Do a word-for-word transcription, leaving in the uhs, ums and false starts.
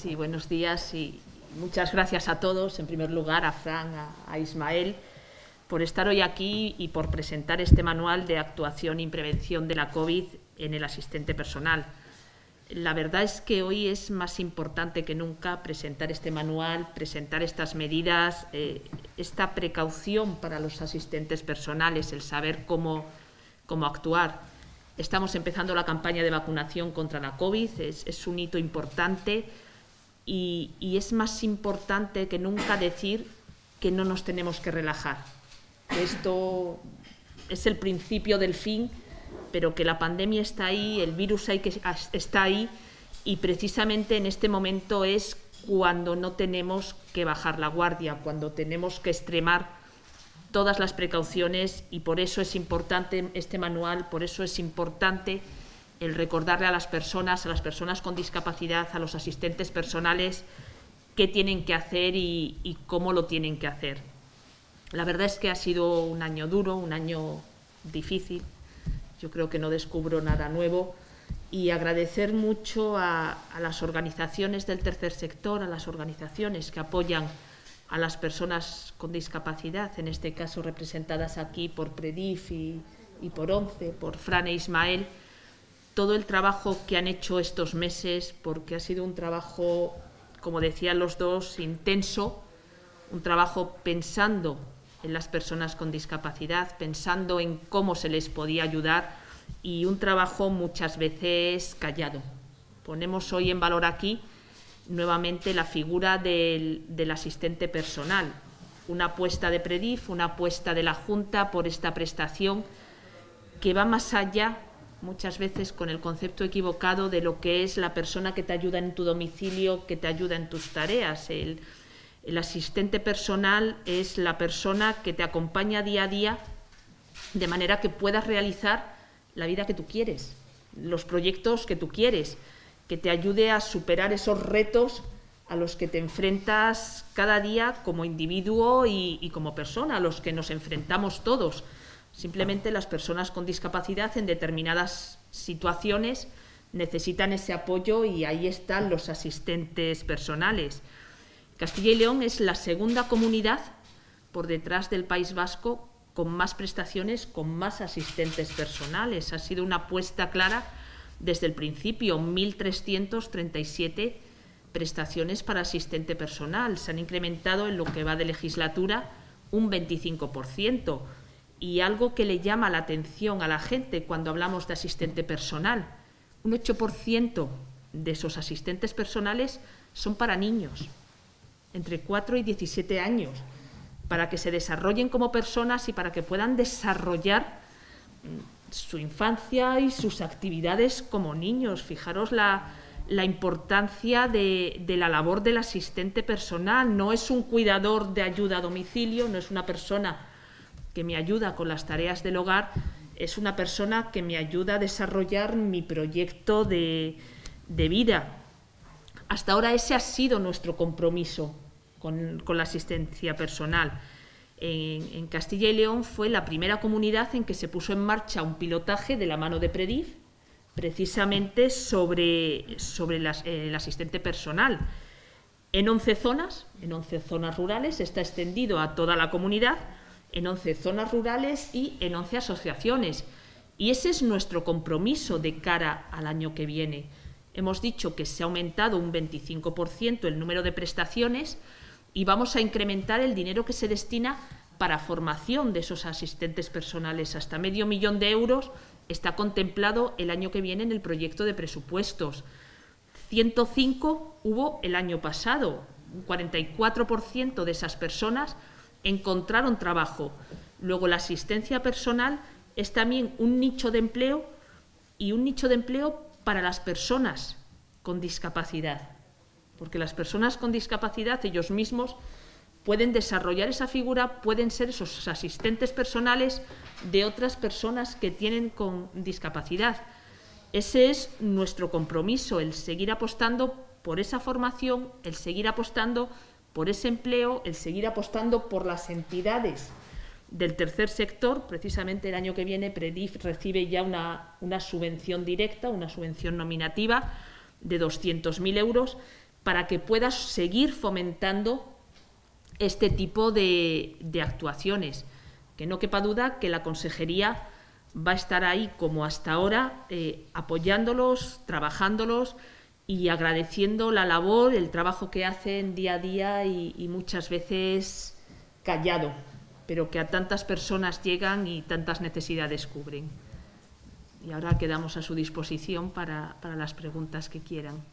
Sí, buenos días y muchas gracias a todos. En primer lugar, a Fran, a, a Ismael, por estar hoy aquí y por presentar este manual de actuación y prevención de la COVID en el asistente personal. La verdad es que hoy es más importante que nunca presentar este manual, presentar estas medidas, eh, esta precaución para los asistentes personales, el saber cómo, cómo actuar. Estamos empezando la campaña de vacunación contra la COVID, es, es un hito importante y, y es más importante que nunca decir que no nos tenemos que relajar. Esto es el principio del fin, pero que la pandemia está ahí, el virus hay que, está ahí, y precisamente en este momento es cuando no tenemos que bajar la guardia, cuando tenemos que extremar todas las precauciones, y por eso es importante este manual, por eso es importante el recordarle a las personas, a las personas con discapacidad, a los asistentes personales, qué tienen que hacer y, y cómo lo tienen que hacer. La verdad es que ha sido un año duro, un año difícil. Yo creo que no descubro nada nuevo, y agradecer mucho a, a las organizaciones del tercer sector, a las organizaciones que apoyan a las personas con discapacidad, en este caso representadas aquí por PREDIF y, y por ONCE, por Fran e Ismael, todo el trabajo que han hecho estos meses, porque ha sido un trabajo, como decían los dos, intenso, un trabajo pensando en las personas con discapacidad, pensando en cómo se les podía ayudar, y un trabajo muchas veces callado. Ponemos hoy en valor aquí nuevamente la figura del, del asistente personal, una apuesta de PREDIF, una apuesta de la Junta por esta prestación que va más allá, muchas veces con el concepto equivocado, de lo que es la persona que te ayuda en tu domicilio, que te ayuda en tus tareas. El, El asistente personal es la persona que te acompaña día a día de manera que puedas realizar la vida que tú quieres, los proyectos que tú quieres, que te ayude a superar esos retos a los que te enfrentas cada día como individuo y, y como persona, a los que nos enfrentamos todos. Simplemente las personas con discapacidad en determinadas situaciones necesitan ese apoyo y ahí están los asistentes personales. Castilla y León es la segunda comunidad por detrás del País Vasco con más prestaciones, con más asistentes personales. Ha sido una apuesta clara desde el principio, mil trescientas treinta y siete prestaciones para asistente personal. Se han incrementado en lo que va de legislatura un veinticinco por ciento. Y algo que le llama la atención a la gente cuando hablamos de asistente personal, un ocho por ciento de esos asistentes personales son para niños entre cuatro y diecisiete años, para que se desarrollen como personas y para que puedan desarrollar su infancia y sus actividades como niños. Fijaros la, la importancia de, de la labor del asistente personal. No es un cuidador de ayuda a domicilio, no es una persona que me ayuda con las tareas del hogar, es una persona que me ayuda a desarrollar mi proyecto de, de vida. Hasta ahora ese ha sido nuestro compromiso con, con la asistencia personal. En, en Castilla y León fue la primera comunidad en que se puso en marcha un pilotaje de la mano de PREDIF, precisamente sobre, sobre las, eh, el asistente personal. En once zonas, en once zonas rurales, está extendido a toda la comunidad, en once zonas rurales y en once asociaciones. Y ese es nuestro compromiso de cara al año que viene. Hemos dicho que se ha aumentado un veinticinco por ciento el número de prestaciones y vamos a incrementar el dinero que se destina para formación de esos asistentes personales. Hasta medio millón de euros está contemplado el año que viene en el proyecto de presupuestos. ciento cinco hubo el año pasado. Un cuarenta y cuatro por ciento de esas personas encontraron trabajo. Luego, la asistencia personal es también un nicho de empleo y un nicho de empleo para las personas con discapacidad, porque las personas con discapacidad ellos mismos pueden desarrollar esa figura, pueden ser esos asistentes personales de otras personas que tienen con discapacidad. Ese es nuestro compromiso, el seguir apostando por esa formación, el seguir apostando por ese empleo, el seguir apostando por las entidades del tercer sector. Precisamente el año que viene PREDIF recibe ya una, una subvención directa, una subvención nominativa de doscientos mil euros, para que puedas seguir fomentando este tipo de, de actuaciones. Que no quepa duda que la consejería va a estar ahí, como hasta ahora, eh, apoyándolos, trabajándolos y agradeciendo la labor, el trabajo que hacen día a día y, y muchas veces callado, pero que a tantas personas llegan y tantas necesidades cubren. Y ahora quedamos a su disposición para, para las preguntas que quieran.